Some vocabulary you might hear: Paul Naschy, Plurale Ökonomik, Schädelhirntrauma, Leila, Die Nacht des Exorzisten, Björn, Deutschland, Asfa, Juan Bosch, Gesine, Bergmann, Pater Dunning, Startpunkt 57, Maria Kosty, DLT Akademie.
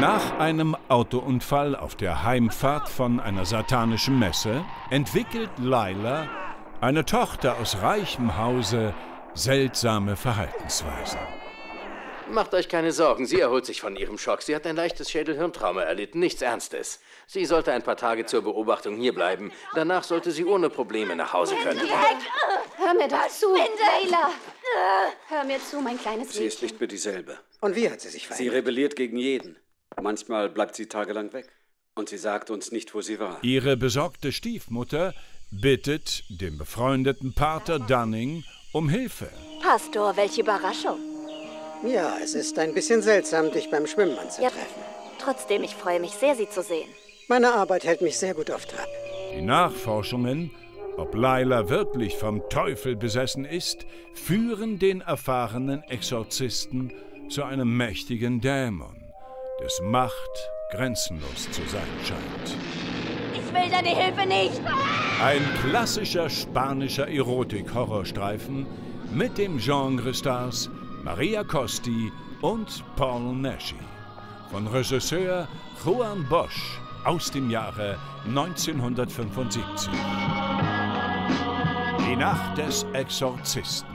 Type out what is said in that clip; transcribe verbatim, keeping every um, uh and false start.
Nach einem Autounfall auf der Heimfahrt von einer satanischen Messe entwickelt Leila, eine Tochter aus reichem Hause, seltsame Verhaltensweisen. Macht euch keine Sorgen, sie erholt sich von ihrem Schock. Sie hat ein leichtes Schädelhirntrauma erlitten, nichts Ernstes. Sie sollte ein paar Tage zur Beobachtung hierbleiben. Danach sollte sie ohne Probleme nach Hause können. Hör mir doch zu, Leila. Hör mir zu, mein kleines Mädchen. Sie ist nicht mehr dieselbe. Und wie hat sie sich verändert? Sie rebelliert gegen jeden. Manchmal bleibt sie tagelang weg. Und sie sagt uns nicht, wo sie war. Ihre besorgte Stiefmutter bittet den befreundeten Pater Dunning um Hilfe. Pastor, welche Überraschung. Ja, es ist ein bisschen seltsam, dich beim Schwimmen anzutreffen. Ja, trotzdem, ich freue mich sehr, Sie zu sehen. Meine Arbeit hält mich sehr gut auf Trab. Die Nachforschungen, ob Leila wirklich vom Teufel besessen ist, führen den erfahrenen Exorzisten zu einem mächtigen Dämon, dessen Macht grenzenlos zu sein scheint. Ich will deine Hilfe nicht! Ein klassischer spanischer Erotik-Horrorstreifen mit dem Genre-Stars Maria Kosty und Paul Naschy. Von Regisseur Juan Bosch aus dem Jahre neunzehnhundertfünfundsiebzig. Die Nacht des Exorzisten.